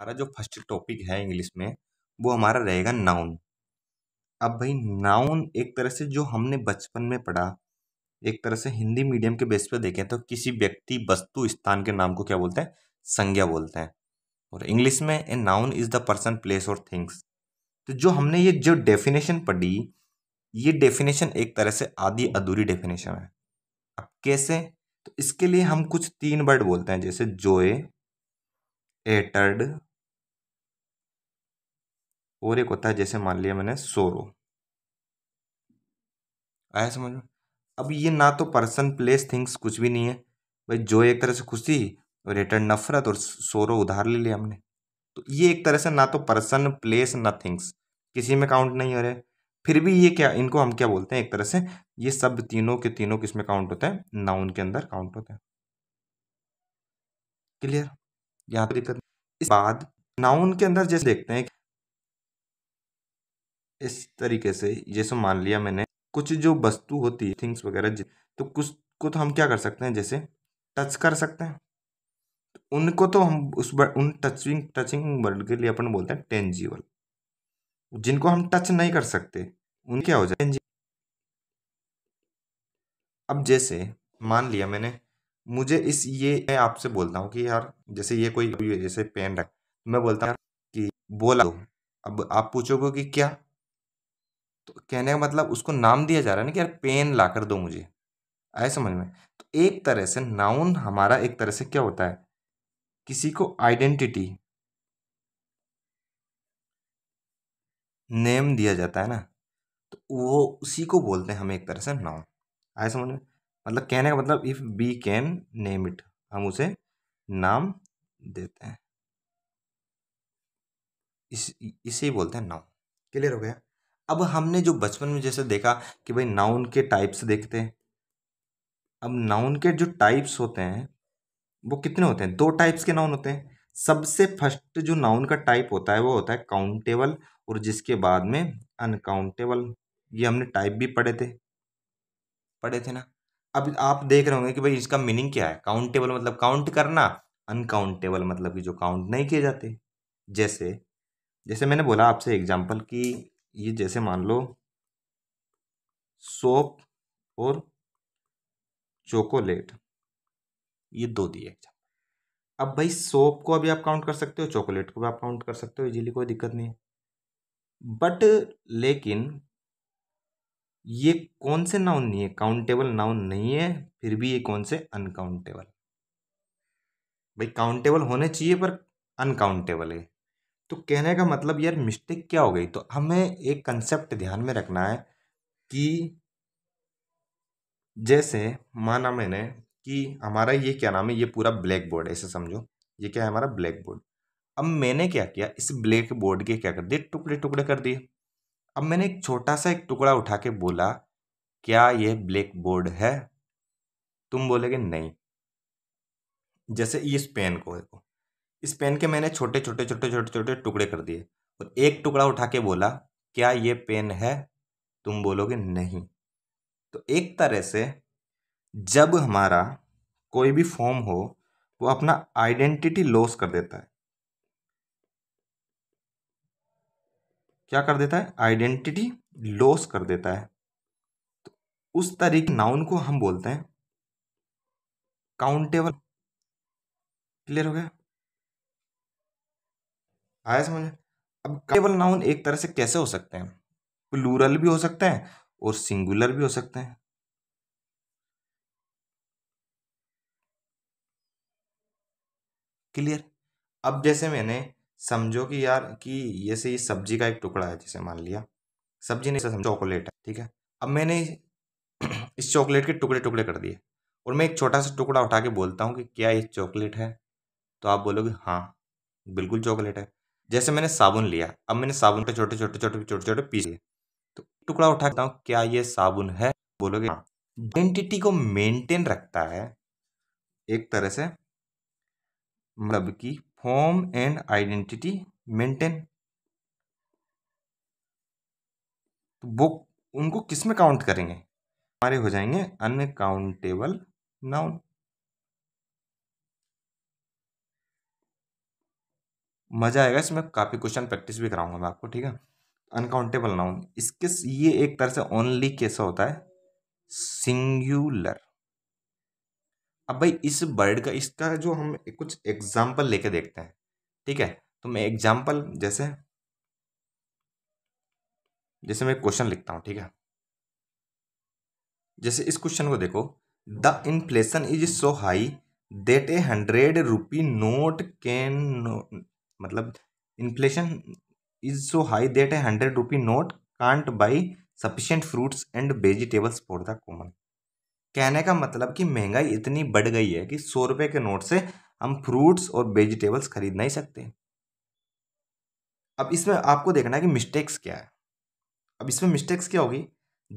हमारा जो first topic है इंग्लिश में वो हमारा रहेगा नाउन। अब भाई नाउन एक तरह से जो हमने बचपन में पढ़ा, एक तरह से हिंदी मीडियम के बेस पर देखें तो किसी व्यक्ति, वस्तु, स्थान के नाम को क्या बोलते हैं? संज्ञा बोलते हैं। और इंग्लिश में a noun is the person, place और थिंग्स। तो जो हमने ये जो डेफिनेशन पढ़ी, ये डेफिनेशन एक तरह से आधी अधूरी डेफिनेशन है। अब कैसे? तो इसके लिए हम कुछ 3 वर्ड बोलते हैं, जैसे जोए, एटर्ड और एक होता है जैसे मान लिया मैंने सोरो। आया समझ में? अब ये ना तो पर्सन, प्लेस, थिंग्स कुछ भी नहीं है भाई। जोए एक तरह से खुशी और एटर्ड नफरत और सोरो उधार ले लिया हमने। तो ये एक तरह से ना तो पर्सन, प्लेस, ना थिंग्स, किसी में काउंट नहीं हो रहे। फिर भी ये क्या, इनको हम क्या बोलते हैं? एक तरह से ये सब तीनों के तीनों किसमें काउंट होते हैं? नाउन के अंदर काउंट होते हैं। क्लियर? यहाँ पर दिक्कत। इस बाद नाउन के अंदर जैसे देखते हैं इस तरीके से, जैसे मान लिया मैंने कुछ जो वस्तु होती है, थिंग्स वगैरह, तो कुछ को तो हम क्या कर सकते हैं? जैसे टच कर सकते हैं, तो उनको तो हम उस उन टचिंग वर्ड के लिए अपन बोलते हैं टेंजिबल। जिनको हम टच नहीं कर सकते उन क्या हो जाए? अब जैसे मान लिया मैंने, मुझे इस ये आपसे बोलता हूँ कि यार जैसे ये कोई जैसे पेन रख, मैं बोलता हूँ कि बोला दो। अब आप पूछोगे कि क्या, तो कहने का मतलब उसको नाम दिया जा रहा है ना कि यार पेन ला कर दो मुझे। आए समझ में? तो एक तरह से नाउन हमारा एक तरह से क्या होता है? किसी को आइडेंटिटी, नेम दिया जाता है ना, तो वो उसी को बोलते हैं हम एक तरह से नाउन। आए समझ में? मतलब कहने का मतलब if we can name it, हम उसे नाम देते हैं, इसे ही बोलते हैं नाउन। क्लियर हो गया? अब हमने जो बचपन में जैसे देखा कि भाई नाउन के टाइप्स देखते हैं। अब नाउन के जो टाइप्स होते हैं वो कितने होते हैं? 2 टाइप्स के नाउन होते हैं। सबसे फर्स्ट जो नाउन का टाइप होता है वो होता है काउंटेबल, और जिसके बाद में अनकाउंटेबल। ये हमने टाइप भी पढ़े थे ना। अब आप देख रहे होंगे कि भाई इसका मीनिंग क्या है। काउंटेबल मतलब काउंट करना, अनकाउंटेबल मतलब कि जो काउंट नहीं किए जाते। जैसे जैसे मैंने बोला आपसे एग्जांपल कि ये जैसे मान लो सोप और चॉकोलेट, ये 2 दिए एग्जाम्पल। अब भाई सोप को अभी आप काउंट कर सकते हो, चॉकोलेट को भी आप काउंट कर सकते हो इजीली, कोई दिक्कत नहीं है। बट लेकिन ये कौन से नाउन नहीं है? काउंटेबल नाउन नहीं है, फिर भी ये कौन से? अनकाउंटेबल। भाई काउंटेबल होने चाहिए पर अनकाउंटेबल है। तो कहने का मतलब यार मिस्टेक क्या हो गई? तो हमें एक कंसेप्ट ध्यान में रखना है कि जैसे माना मैंने कि हमारा ये क्या नाम है, ये पूरा ब्लैक बोर्ड है, ऐसे समझो ये क्या है हमारा ब्लैक बोर्ड। अब मैंने क्या किया, इस ब्लैक बोर्ड के क्या कर दिए? टुकड़े टुकड़े कर दिए। अब मैंने एक छोटा सा एक टुकड़ा उठा के बोला क्या यह ब्लैक बोर्ड है? तुम बोलोगे नहीं। जैसे इस पेन को देखो, इस पेन के मैंने छोटे छोटे छोटे छोटे छोटे टुकड़े कर दिए और एक टुकड़ा उठा के बोला क्या ये पेन है? तुम बोलोगे नहीं। तो एक तरह से जब हमारा कोई भी फॉर्म हो वो अपना आइडेंटिटी लॉस कर देता है। क्या कर देता है? आइडेंटिटी लॉस कर देता है। तो उस तरीके नाउन को हम बोलते हैं काउंटेबल। क्लियर हो गया? आया समझ? अब काउंटेबल नाउन एक तरह से कैसे हो सकते हैं? प्लूरल भी हो सकते हैं और सिंगुलर भी हो सकते हैं। क्लियर? अब जैसे मैंने समझो कि यार कि जैसे ये सब्जी का एक टुकड़ा है, जैसे मान लिया सब्जी नहीं समझो चॉकलेट है, ठीक है। अब मैंने इस चॉकलेट के टुकड़े टुकड़े कर दिए और मैं एक छोटा सा टुकड़ा उठा के बोलता हूँ कि क्या ये चॉकलेट है? तो आप बोलोगे हाँ बिल्कुल चॉकलेट है। जैसे मैंने साबुन लिया, अब मैंने साबुन के छोटे छोटे छोटे छोटे छोटे पीस लिए, तो टुकड़ा उठाता हूँ क्या ये साबुन है? बोलोगे हाँ। आइडेंटिटी को मेनटेन रखता है एक तरह से, मतलब कि फॉर्म एंड आइडेंटिटी मेंटेन। तो वो उनको किस में काउंट करेंगे? हमारे हो जाएंगे अनकाउंटेबल नाउन। मज़ा आएगा, इसमें काफ़ी क्वेश्चन प्रैक्टिस भी कराऊंगा मैं आपको, ठीक है। अनकाउंटेबल नाउन, इसके ये एक तरह से ओनली कैसा होता है, सिंगुलर। अब भाई इस वर्ड का, इसका जो हम कुछ एग्जाम्पल लेके देखते हैं, ठीक है। तो मैं एग्जाम्पल जैसे मैं क्वेश्चन लिखता हूँ, ठीक है। जैसे इस क्वेश्चन को देखो, the inflation is so high that 100 rupee note can, मतलब inflation is so high that 100 rupee note can't buy sufficient fruits and vegetables for the common. कहने का मतलब कि महंगाई इतनी बढ़ गई है कि 100 रुपये के नोट से हम फ्रूट्स और वेजिटेबल्स खरीद नहीं सकते। अब इसमें आपको देखना है कि मिस्टेक्स क्या है। अब इसमें मिस्टेक्स क्या होगी,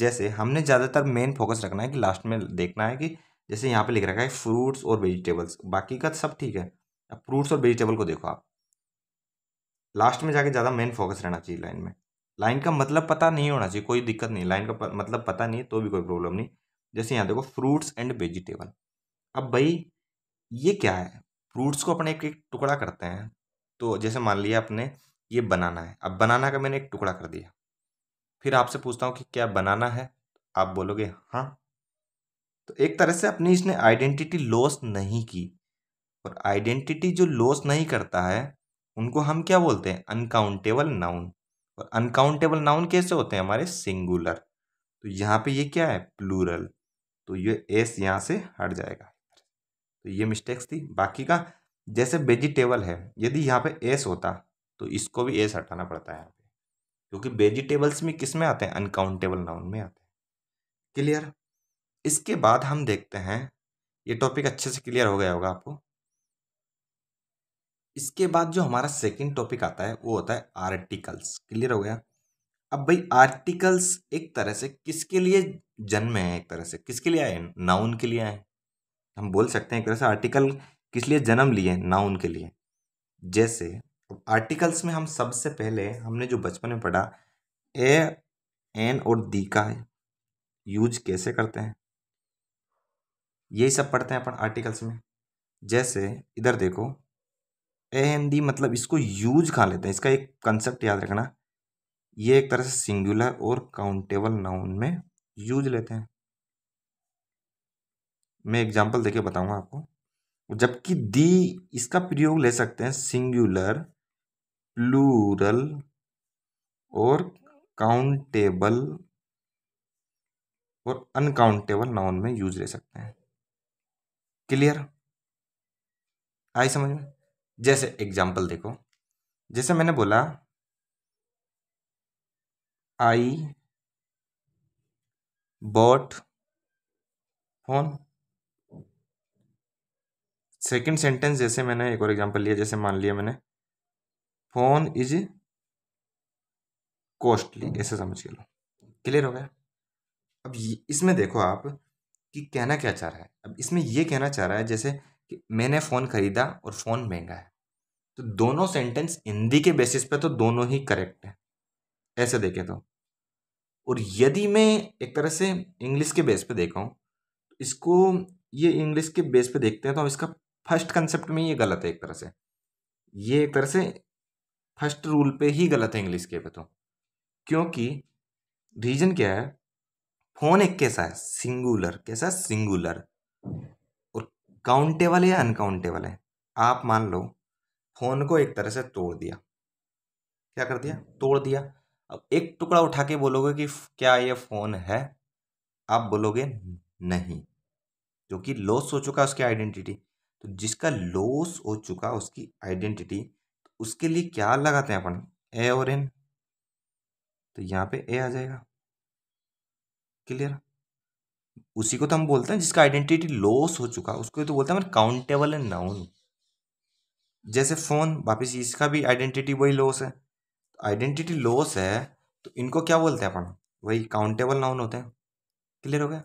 जैसे हमने ज़्यादातर मेन फोकस रखना है कि लास्ट में देखना है कि जैसे यहाँ पे लिख रखा है फ्रूट्स और वेजिटेबल्स, बाकी का सब ठीक है। अब फ्रूट्स और वेजिटेबल को देखो, आप लास्ट में जाके ज़्यादा मेन फोकस रहना चाहिए लाइन में। लाइन का मतलब पता नहीं होना चाहिए, कोई दिक्कत नहीं, लाइन का मतलब पता नहीं तो भी कोई प्रॉब्लम नहीं। जैसे यहाँ देखो, फ्रूट्स एंड वेजिटेबल। अब भाई ये क्या है, फ्रूट्स को अपने एक एक टुकड़ा करते हैं। तो जैसे मान लिया अपने ये बनाना है, अब बनाना का मैंने एक टुकड़ा कर दिया। फिर आपसे पूछता हूँ कि क्या बनाना है, आप बोलोगे हाँ। तो एक तरह से अपनी इसने आइडेंटिटी लॉस नहीं की, और आइडेंटिटी जो लॉस नहीं करता है उनको हम क्या बोलते हैं, अनकाउंटेबल नाउन। और अनकाउंटेबल नाउन कैसे होते हैं हमारे, सिंगुलर। तो यहाँ पे ये क्या है, प्लूरल। तो ये एस यहाँ से हट जाएगा, तो ये मिस्टेक्स थी। बाकी का जैसे वेजिटेबल है, यदि यहाँ पे एस होता तो इसको भी एस हटाना पड़ता है यहाँ पे, क्योंकि वेजिटेबल्स में किस में आते हैं, अनकाउंटेबल नाउन में आते हैं। क्लियर। इसके बाद हम देखते हैं, ये टॉपिक अच्छे से क्लियर हो गया होगा आपको। इसके बाद जो हमारा सेकंड टॉपिक आता है वो होता है आर्टिकल्स। क्लियर हो गया। अब भाई आर्टिकल्स एक तरह से किसके लिए जन्मे हैं, एक तरह से किसके लिए आए, नाउन के लिए आए, हम बोल सकते हैं एक तरह से। आर्टिकल किस लिए जन्म लिए, नाउन के लिए। जैसे आर्टिकल्स में हम सबसे पहले हमने जो बचपन में पढ़ा, ए, एन और दी का यूज कैसे करते हैं, यही सब पढ़ते हैं अपन आर्टिकल्स में। जैसे इधर देखो, ए एन दी, मतलब इसको यूज कहाँ लेते हैं, इसका एक कंसेप्ट याद रखना। ये एक तरह से सिंगुलर और काउंटेबल नाउन में यूज लेते हैं। मैं एग्जांपल देके बताऊंगा आपको। जबकि दी, इसका प्रयोग ले सकते हैं सिंगुलर, प्लूरल और काउंटेबल और अनकाउंटेबल नाउन में यूज ले सकते हैं। क्लियर आई समझ में। जैसे एग्जाम्पल देखो, जैसे मैंने बोला I bought phone. Second sentence, जैसे मैंने एक और एग्जाम्पल लिया, जैसे मान लिया मैंने फोन इज कॉस्टली, ऐसे समझ के लो। क्लियर हो गया। अब इसमें देखो आप कि कहना क्या चाह रहा है। अब इसमें ये कहना चाह रहा है जैसे कि मैंने फ़ोन ख़रीदा और फ़ोन महंगा है, तो दोनों सेंटेंस हिंदी के बेसिस पे तो दोनों ही करेक्ट है ऐसे देखें तो। और यदि मैं एक तरह से इंग्लिश के बेस पे देखूँ, इसको ये इंग्लिश के बेस पे देखते हैं तो इसका फर्स्ट कंसेप्ट में ये गलत है एक तरह से। ये एक तरह से फर्स्ट रूल पे ही गलत है इंग्लिश के पे तो, क्योंकि रीज़न क्या है, फ़ोन एक कैसा है, सिंगुलर, कैसा सिंगुलर। काउंटेबल है या अनकाउंटेबल है, आप मान लो फोन को एक तरह से तोड़ दिया, क्या कर दिया, तोड़ दिया। अब एक टुकड़ा उठा के बोलोगे कि क्या ये फोन है, आप बोलोगे नहीं, क्योंकि लॉस हो चुका उसकी आइडेंटिटी। तो जिसका लॉस हो चुका उसकी आइडेंटिटी, तो उसके लिए क्या लगाते हैं अपन, ए और एन। तो यहाँ पे ए आ जाएगा। क्लियर। उसी को तो हम बोलते हैं जिसका आइडेंटिटी लॉस हो चुका, उसको तो बोलते हैं काउंटेबल एंड नाउन। जैसे फोन, वापस इसका भी आइडेंटिटी वही लॉस है, आइडेंटिटी लॉस है, तो इनको क्या बोलते हैं अपन, वही काउंटेबल नाउन होते हैं। क्लियर हो गया।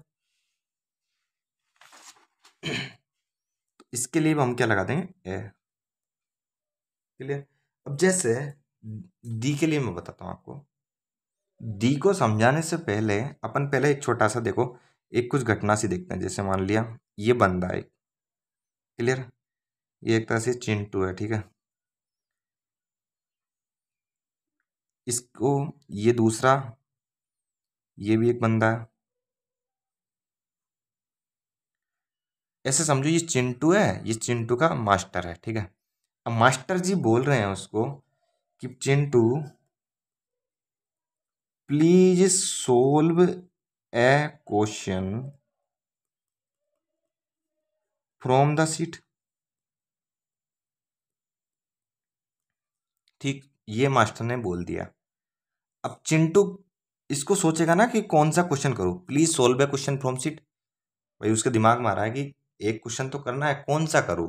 तो इसके लिए हम क्या लगा देंगे, ए। क्लियर। अब जैसे दी के लिए मैं बताता हूँ आपको। दी को समझाने से पहले अपन पहले एक छोटा सा देखो, एक कुछ घटना सी देखते हैं। जैसे मान लिया ये बंदा है, क्लियर, ये एक तरह से चिंटू है, ठीक है। इसको ये दूसरा, ये भी एक बंदा है, ऐसे समझो ये चिंटू है, ये चिंटू का मास्टर है। ठीक है, अब मास्टर जी बोल रहे हैं उसको कि Chintu please solve a question from the seat. ठीक, ये मास्टर ने बोल दिया। अब चिंटू इसको सोचेगा ना कि कौन सा क्वेश्चन करूं, please solve a question from seat. भाई उसके दिमाग में आ रहा है कि एक क्वेश्चन तो करना है, कौन सा करूं।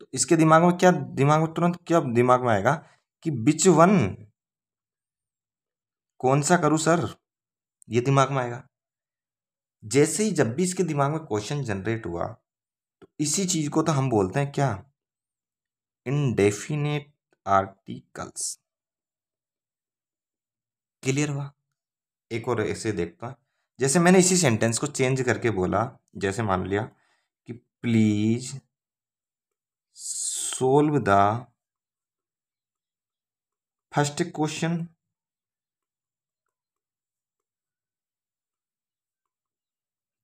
तो इसके दिमाग में क्या, दिमाग में तुरंत क्या दिमाग में आएगा कि विच वन, कौन सा करूं सर, ये दिमाग में आएगा। जैसे ही जब भी इसके दिमाग में क्वेश्चन जनरेट हुआ, तो इसी चीज को तो हम बोलते हैं क्या, इनडेफिनेट आर्टिकल्स। क्लियर हुआ। एक और ऐसे देखता हूं, जैसे मैंने इसी सेंटेंस को चेंज करके बोला, जैसे मान लिया कि please solve the first question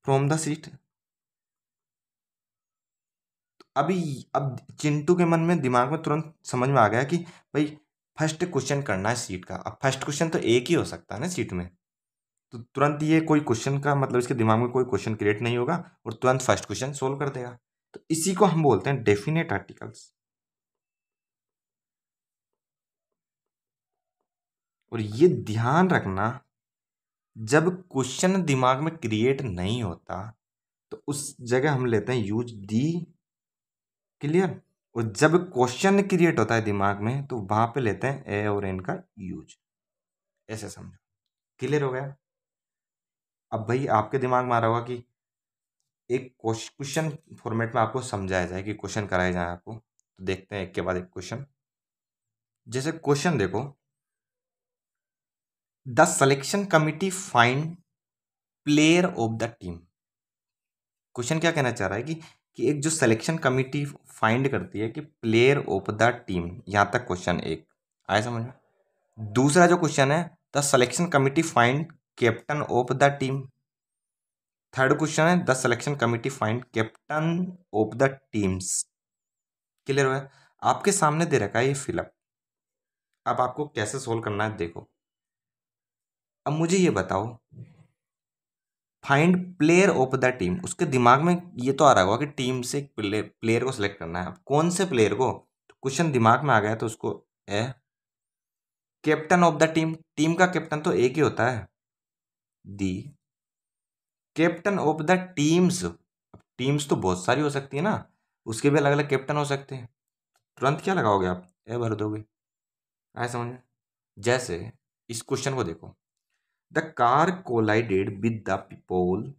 from the seat. अभी अब चिंटू के मन में, दिमाग में तुरंत समझ में आ गया कि भाई फर्स्ट क्वेश्चन करना है सीट का। अब फर्स्ट क्वेश्चन तो एक ही हो सकता है ना सीट में, तो तुरंत ये कोई क्वेश्चन का मतलब इसके दिमाग में कोई क्वेश्चन क्रिएट नहीं होगा और तुरंत फर्स्ट क्वेश्चन सोल्व कर देगा। तो इसी को हम बोलते हैं डेफिनेट आर्टिकल्स। और ये ध्यान रखना, जब क्वेश्चन दिमाग में क्रिएट नहीं होता तो उस जगह हम लेते हैं यूज दी। क्लियर। और जब क्वेश्चन क्रिएट होता है दिमाग में तो वहां पे लेते हैं ए और एन का यूज। ऐसे समझो। क्लियर हो गया। अब भाई आपके दिमाग में आ रहा होगा कि एक क्वेश्चन फॉर्मेट में आपको समझाया जाए कि क्वेश्चन कराए जाए आपको, तो देखते हैं एक के बाद एक क्वेश्चन। जैसे क्वेश्चन देखो, the selection committee find player of the team. Question क्या कहना चाह रहा है कि एक जो सिलेक्शन कमिटी फाइंड करती है कि प्लेयर ऑफ द टीम। यहाँ तक क्वेश्चन एक आया समझ में। दूसरा जो क्वेश्चन है, the selection committee find captain of the team. Third question है, the selection committee find captain of the teams. Clear हुआ। आपके सामने दे रखा है ये फिलअप। अब आपको कैसे सोल्व करना है देखो। अब मुझे ये बताओ, find player of the team. उसके दिमाग में ये तो आ रहा होगा कि टीम से एक प्लेयर को सिलेक्ट करना है। अब कौन से प्लेयर को, तो क्वेश्चन दिमाग में आ गया तो उसको a captain of the team. Team का कैप्टन तो एक ही होता है, the captain of the teams. अब टीम्स तो बहुत सारी हो सकती है ना, उसके भी अलग अलग कैप्टन हो सकते हैं। तुरंत क्या लगाओगे आप, ए भर दोगे। आए समझ में। जैसे इस क्वेश्चन को देखो, the car collided with the pole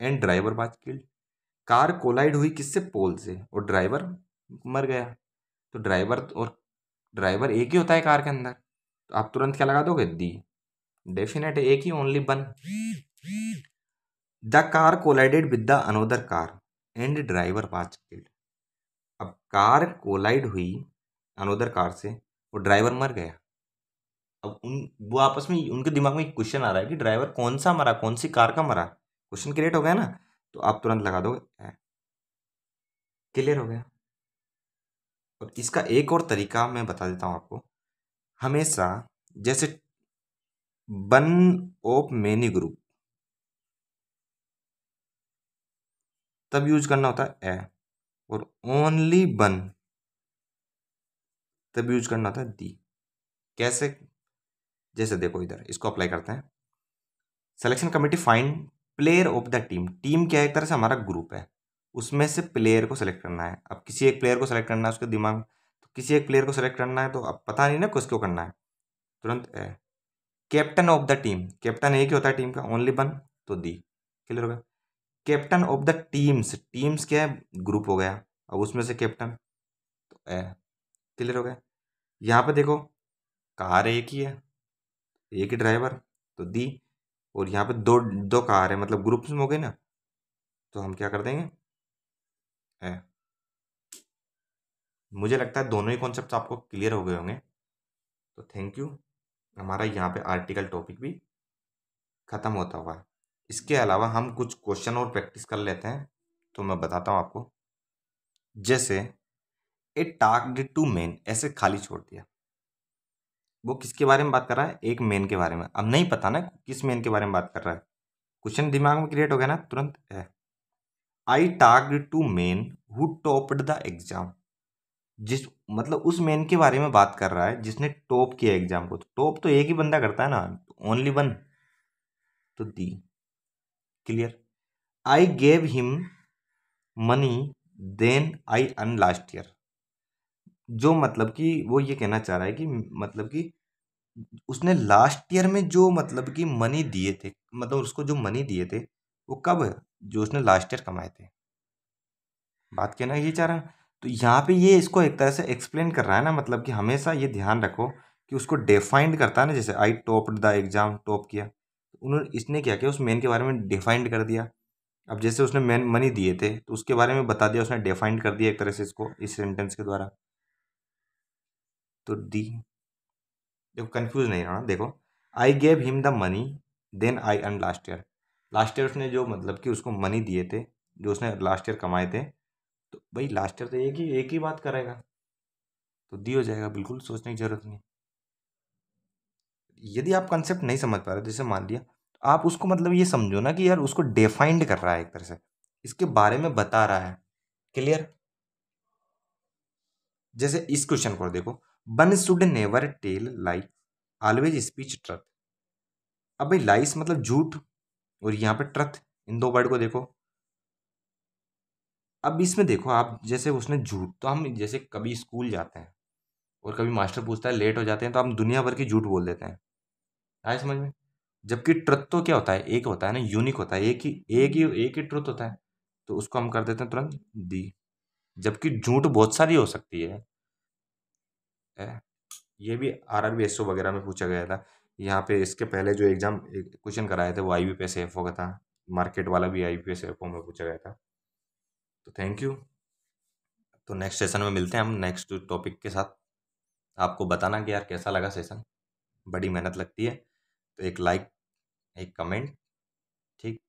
and driver was killed. Car collide हुई किससे, पोल से, और ड्राइवर मर गया। तो ड्राइवर एक ही होता है कार के अंदर, तो आप तुरंत क्या लगा दोगे, दी डेफिनेट एक ही, only one. The car collided with the another car and driver was killed. अब कार कोलाइड हुई अनोदर कार से और ड्राइवर मर गया। अब वो आपस में, उनके दिमाग में एक क्वेश्चन आ रहा है कि ड्राइवर कौन सा मरा, कौन सी कार का मरा। क्वेश्चन क्रिएट हो गया ना, तो आप तुरंत लगा दोगे। क्लियर हो गया। और इसका एक और तरीका मैं बता देता हूँ आपको। हमेशा जैसे वन ऑफ मेनी ग्रुप तब यूज करना होता है ए, और ओनली वन तब यूज करना होता है दी। कैसे, जैसे देखो इधर इसको अप्लाई करते हैं। Selection committee find player of the team. Team क्या है, एक तरह से हमारा ग्रुप है, उसमें से प्लेयर को सेलेक्ट करना है। अब किसी एक प्लेयर को सेलेक्ट करना है उसके दिमाग, तो किसी एक प्लेयर को सेलेक्ट करना है तो अब पता नहीं ना किसको करना है, तुरंत captain of the team. Captain एक ही होता है टीम का, ओनली वन, तो दी। क्लियर हो गया। Captain of the teams. Teams क्या है, ग्रुप हो गया, अब उसमें से कैप्टन, तो ए। क्लियर हो गया। यहाँ पर देखो कार एक ही है, एक ही ड्राइवर, तो दी। और यहाँ पे दो कार है, मतलब ग्रुप्स में हो गए ना, तो हम क्या कर देंगे ए। मुझे लगता है दोनों ही कॉन्सेप्ट आपको क्लियर हो गए होंगे। तो थैंक यू। हमारा यहाँ पे आर्टिकल टॉपिक भी ख़त्म होता हुआ है। इसके अलावा हम कुछ क्वेश्चन और प्रैक्टिस कर लेते हैं, तो मैं बताता हूँ आपको। जैसे a task did to main, ऐसे खाली छोड़ दिया। वो किसके बारे में बात कर रहा है? एक मेन के बारे में। अब नहीं पता ना किस मेन के बारे में बात कर रहा है, क्वेश्चन दिमाग में क्रिएट हो गया ना तुरंत। I tasked to main who topped the exam, जिस मतलब उस मेन के बारे में बात कर रहा है जिसने टॉप किया एग्जाम को। तो टॉप तो एक ही बंदा करता है ना, ओनली वन। तो दी clear. I gave him money then I earn last year, जो मतलब कि वो ये कहना चाह रहा है कि मतलब कि उसने लास्ट ईयर में जो मतलब कि मनी दिए थे, मतलब उसको जो मनी दिए थे वो कब, जो उसने लास्ट ईयर कमाए थे। बात कहना ये चाह रहा है। तो यहाँ पे ये इसको एक तरह से एक्सप्लेन कर रहा है ना, मतलब कि हमेशा ये ध्यान रखो कि उसको डिफाइंड करता है ना। जैसे I topped the exam, top किया, उन्होंने इसने क्या किया, उस मेन के बारे में डिफाइंड कर दिया। अब जैसे उसने मेन मनी दिए थे तो उसके बारे में बता दिया, उसने डिफाइंड कर दिया एक तरह से इसको इस सेंटेंस के द्वारा। तो डी देखो, कन्फ्यूज नहीं रहना। देखो I gave him the money then I earn last year, last year उसने जो मतलब कि उसको मनी दिए थे जो उसने लास्ट ईयर कमाए थे। तो भाई लास्ट ईयर तो एक ही बात करेगा, तो दी हो जाएगा, बिल्कुल सोचने की ज़रूरत नहीं। यदि आप कंसेप्ट नहीं समझ पा रहे, जैसे मान लिया, तो आप उसको मतलब ये समझो ना कि यार उसको डिफाइंड कर रहा है एक तरह से, इसके बारे में बता रहा है। क्लियर। जैसे इस क्वेश्चन को देखो, one should never tell lies, always speech truth. अब भाई लाइज मतलब झूठ और यहाँ पे ट्रथ, इन दो वर्ड को देखो। अब इसमें देखो आप, जैसे उसने झूठ, तो हम जैसे कभी स्कूल जाते हैं और कभी मास्टर पूछता है लेट हो जाते हैं, तो हम दुनिया भर की झूठ बोल देते हैं, आए समझ में। जबकि ट्रथ तो क्या होता है, एक होता है ना, यूनिक होता है, एक ही ट्रुथ होता है। तो उसको हम कर देते हैं तुरंत दी, जबकि झूठ बहुत सारी हो सकती है। ये भी RRB SO वगैरह में पूछा गया था। यहाँ पे इसके पहले जो एग्जाम क्वेश्चन कराए थे वो IBPS AFO का था, मार्केट वाला भी IBPS AFO में पूछा गया था। तो थैंक यू। तो नेक्स्ट सेशन में मिलते हैं हम नेक्स्ट टॉपिक के साथ। आपको बताना कि यार कैसा लगा सेशन, बड़ी मेहनत लगती है। तो एक लाइक, एक कमेंट, ठीक।